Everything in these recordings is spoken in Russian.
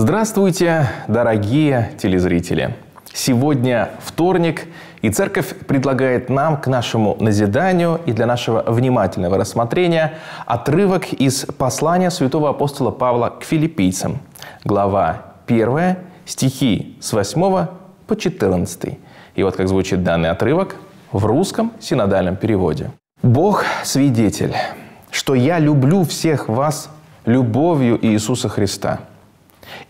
Здравствуйте, дорогие телезрители! Сегодня вторник, и Церковь предлагает нам к нашему назиданию и для нашего внимательного рассмотрения отрывок из послания святого апостола Павла к филиппийцам, глава 1, стихи с 8 по 14. И вот как звучит данный отрывок в русском синодальном переводе. «Бог свидетель, что я люблю всех вас любовью Иисуса Христа.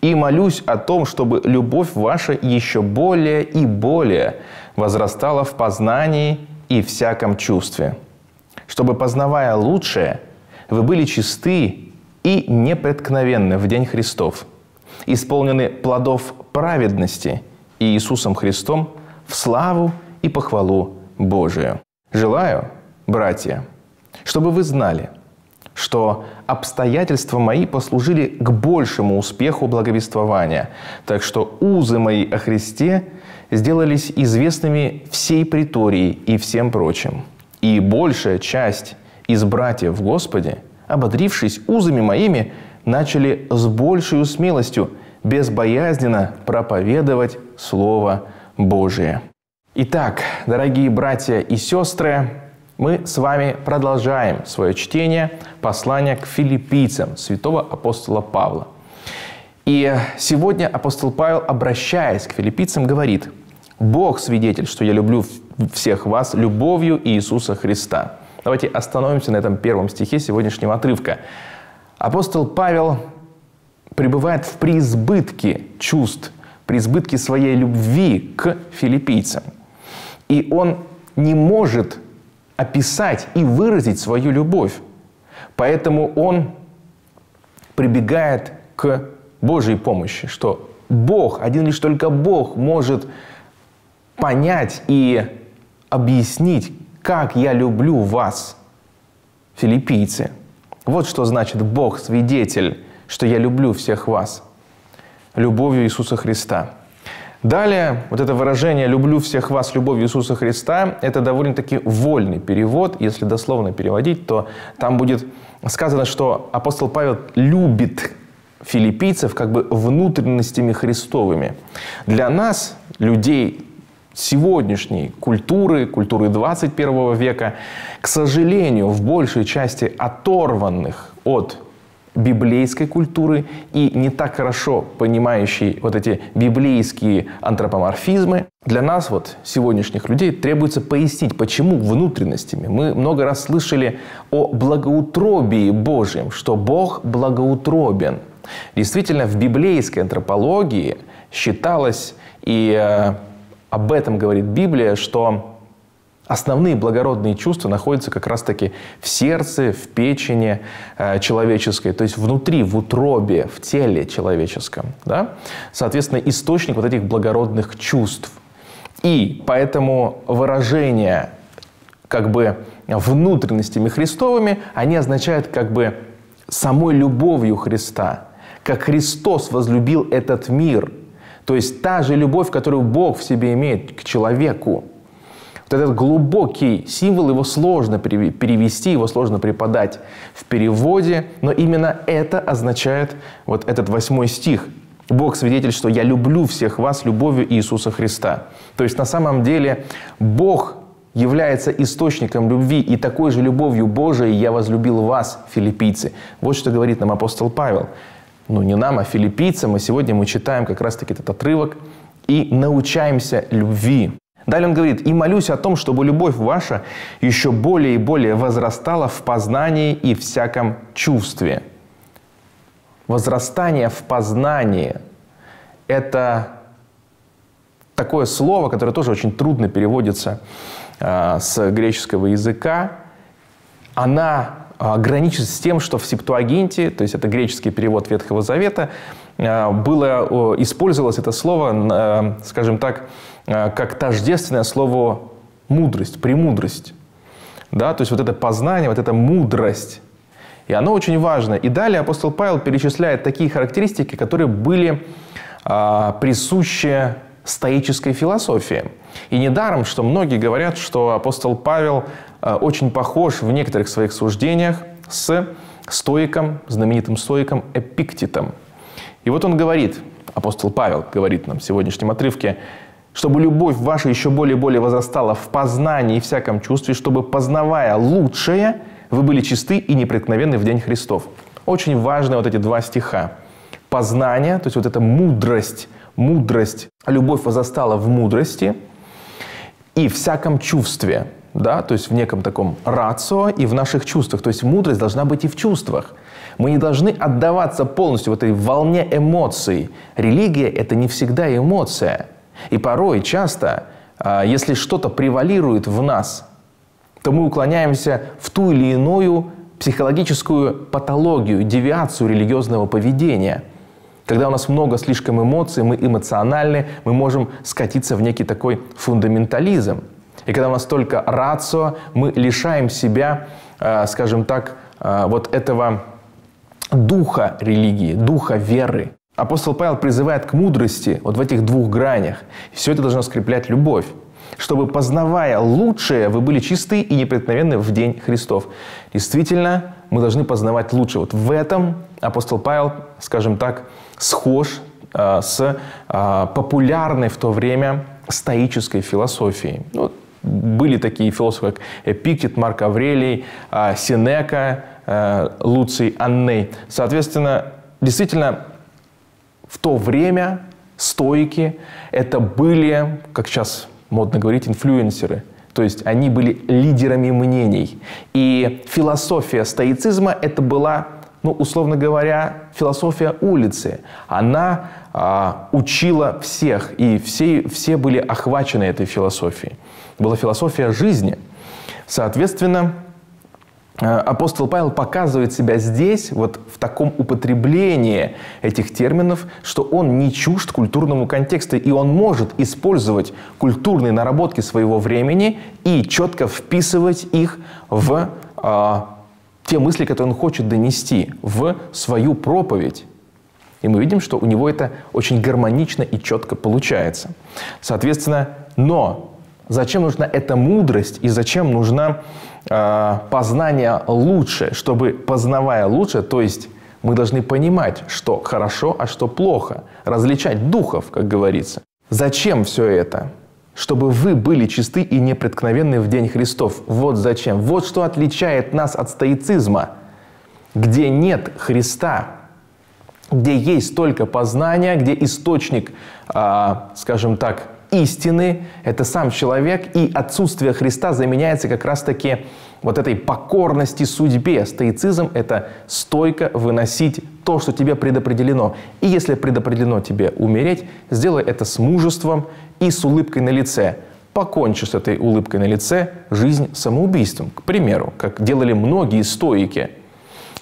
И молюсь о том, чтобы любовь ваша еще более и более возрастала в познании и всяком чувстве, чтобы, познавая лучшее, вы были чисты и непреткновенны в день Христов, исполнены плодов праведности и Иисусом Христом в славу и похвалу Божию. Желаю, братья, чтобы вы знали, что обстоятельства мои послужили к большему успеху благовествования, так что узы мои о Христе сделались известными всей претории и всем прочим. И большая часть из братьев в Господе, ободрившись узами моими, начали с большей смелостью безбоязненно проповедовать Слово Божие». Итак, дорогие братья и сестры, мы с вами продолжаем свое чтение послания к филиппийцам святого апостола Павла. И сегодня апостол Павел, обращаясь к филиппийцам, говорит: «Бог свидетель, что я люблю всех вас любовью Иисуса Христа». Давайте остановимся на этом первом стихе сегодняшнего отрывка. Апостол Павел пребывает в преизбытке чувств, преизбытке своей любви к филиппийцам. И он не может описать и выразить свою любовь. Поэтому он прибегает к Божьей помощи, что Бог, один лишь только Бог может понять и объяснить, как я люблю вас, филиппийцы. Вот что значит Бог свидетель, что я люблю всех вас любовью Иисуса Христа. Далее, вот это выражение «люблю всех вас любовью Иисуса Христа» — это довольно-таки вольный перевод. Если дословно переводить, то там будет сказано, что апостол Павел любит филиппийцев как бы внутренностями Христовыми. Для нас, людей сегодняшней культуры, культуры 21 века, к сожалению, в большей части оторванных от библейской культуры и не так хорошо понимающей вот эти библейские антропоморфизмы, для нас, вот, сегодняшних людей, требуется пояснить, почему внутренностями. Мы много раз слышали о благоутробии Божьем, что Бог благоутробен. Действительно, в библейской антропологии считалось, и об этом говорит Библия, что основные благородные чувства находятся как раз-таки в сердце, в печени человеческой, то есть внутри, в утробе, в теле человеческом. Да? Соответственно, источник вот этих благородных чувств. И поэтому выражение как бы внутренностями Христовыми, они означают как бы самой любовью Христа, как Христос возлюбил этот мир. То есть та же любовь, которую Бог в себе имеет к человеку. Вот этот глубокий символ, его сложно перевести, его сложно преподать в переводе, но именно это означает вот этот 8 стих. «Бог свидетель, что я люблю всех вас любовью Иисуса Христа». То есть на самом деле Бог является источником любви, и такой же любовью Божией я возлюбил вас, филиппийцы. Вот что говорит нам апостол Павел. Ну не нам, а филиппийцам. И сегодня мы читаем как раз-таки этот отрывок и научаемся любви. Далее он говорит: «И молюсь о том, чтобы любовь ваша еще более и более возрастала в познании и всяком чувстве». Возрастание в познании – это такое слово, которое тоже очень трудно переводится с греческого языка. Она граничит с тем, что в Септуагинте, то есть это греческий перевод Ветхого Завета, было, использовалось это слово, скажем так, как тождественное слово «мудрость», «премудрость». Да? То есть вот это познание, вот эта мудрость. И оно очень важно. И далее апостол Павел перечисляет такие характеристики, которые были присущи стоической философии. И недаром, что многие говорят, что апостол Павел очень похож в некоторых своих суждениях с стоиком, знаменитым стоиком Эпиктетом. И И вот он говорит, апостол Павел говорит нам в сегодняшнем отрывке, чтобы любовь ваша еще более и более возрастала в познании и всяком чувстве, чтобы, познавая лучшее, вы были чисты и непреткновенны в день Христов. Очень важны вот эти два стиха. Познание, то есть вот эта мудрость, любовь возрастала в мудрости и всяком чувстве, да, то есть в неком таком рацио и в наших чувствах. То есть мудрость должна быть и в чувствах. Мы не должны отдаваться полностью в этой волне эмоций. Религия – это не всегда эмоция. И порой, часто, если что-то превалирует в нас, то мы уклоняемся в ту или иную психологическую патологию, девиацию религиозного поведения. Когда у нас много слишком эмоций, мы эмоциональны, мы можем скатиться в некий такой фундаментализм. И когда у нас только рацио, мы лишаем себя, скажем так, вот этого духа религии, духа веры. Апостол Павел призывает к мудрости вот в этих двух гранях. Все это должно скреплять любовь. Чтобы, познавая лучшее, вы были чисты и непреткновенны в день Христов. Действительно, мы должны познавать лучшее. Вот в этом апостол Павел, скажем так, схож с популярной в то время стоической философией. Ну, были такие философы, как Эпиктет, Марк Аврелий, Сенека, Луций, Анней. Соответственно, действительно, в то время стоики – это были, как сейчас модно говорить, инфлюенсеры. То есть они были лидерами мнений. И философия стоицизма – это была, ну, условно говоря, философия улицы. Она учила всех, и все были охвачены этой философией. Была философия жизни. Соответственно, апостол Павел показывает себя здесь, вот в таком употреблении этих терминов, что он не чужд культурному контексту, и он может использовать культурные наработки своего времени и четко вписывать их в те мысли, которые он хочет донести, в свою проповедь. И мы видим, что у него это очень гармонично и четко получается. Соответственно, но зачем нужна эта мудрость и зачем нужна познание лучше, чтобы, познавая лучше, то есть мы должны понимать, что хорошо, а что плохо, различать духов, как говорится. Зачем все это? Чтобы вы были чисты и непреткновенны в день Христов. Вот зачем. Вот что отличает нас от стоицизма, где нет Христа, где есть только познание, где источник, скажем так, истины – это сам человек, и отсутствие Христа заменяется как раз-таки вот этой покорности судьбе. Стоицизм – это стойко выносить то, что тебе предопределено. И если предопределено тебе умереть, сделай это с мужеством и с улыбкой на лице. Покончи с этой улыбкой на лице жизнь самоубийством, к примеру, как делали многие стоики.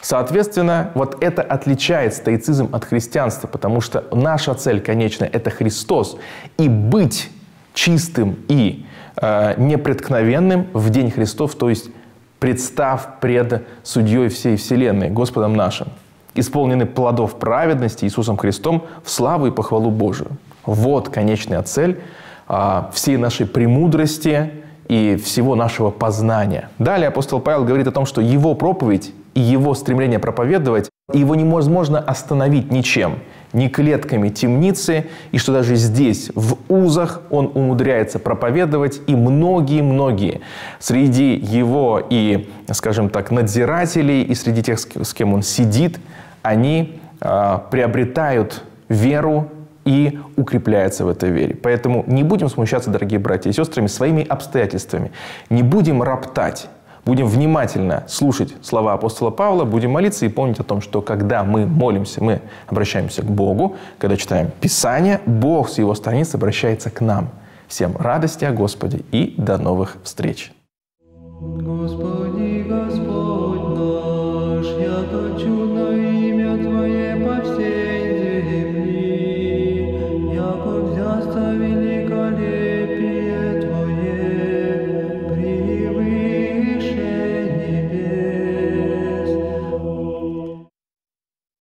Соответственно, вот это отличает стоицизм от христианства, потому что наша цель, конечно, это Христос. И быть чистым и непреткновенным в день Христов, то есть представ пред судьей всей вселенной, Господом нашим, исполнены плодов праведности Иисусом Христом в славу и похвалу Божию. Вот конечная цель всей нашей премудрости и всего нашего познания. Далее апостол Павел говорит о том, что его проповедь и его стремление проповедовать, его невозможно остановить ничем, ни клетками темницы, и что даже здесь, в узах, он умудряется проповедовать, и многие-многие среди его и, скажем так, надзирателей, и среди тех, с кем он сидит, они приобретают веру и укрепляется в этой вере. Поэтому не будем смущаться, дорогие братья и сестры, своими обстоятельствами, не будем роптать. Будем внимательно слушать слова апостола Павла, будем молиться и помнить о том, что когда мы молимся, мы обращаемся к Богу. Когда читаем Писание, Бог с его страниц обращается к нам. Всем радости о Господе и до новых встреч!